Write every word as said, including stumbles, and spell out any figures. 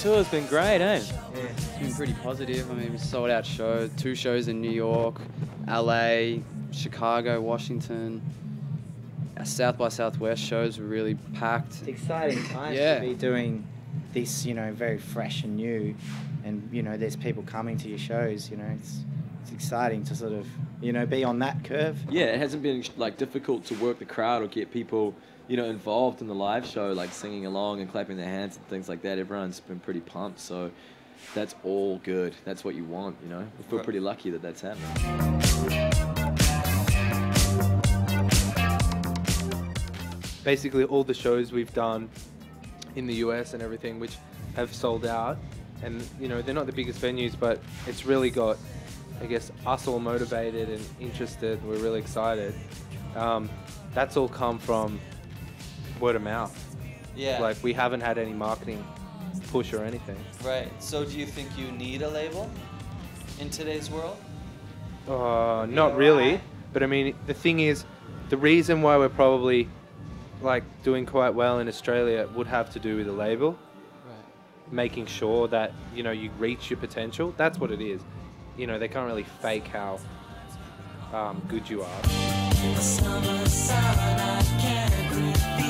tour has been great, eh? Yeah, it's been pretty positive. I mean, we sold out show, two shows in New York, L A, Chicago, Washington. Our South by Southwest shows were really packed. It's exciting times yeah. to be doing this, you know, very fresh and new, and you know, there's people coming to your shows. You know, it's it's exciting to sort of, you know, be on that curve. Yeah, it hasn't been like difficult to work the crowd or get people, you know, involved in the live show, like singing along and clapping their hands and things like that. Everyone's been pretty pumped, so that's all good. That's what you want, you know. We feel pretty lucky that that's happening. Basically, all the shows we've done in the U S and everything, which have sold out, and you know, they're not the biggest venues, but it's really got, I guess, us all motivated and interested. We're really excited. Um, that's all come from word of mouth. Yeah. Like, we haven't had any marketing push or anything. Right. So do you think you need a label in today's world? Uh, not really. But I mean, the thing is, the reason why we're probably like doing quite well in Australia would have to do with a label. Right. Making sure that, you know, you reach your potential. That's what it is. You know, they can't really fake how um, good you are.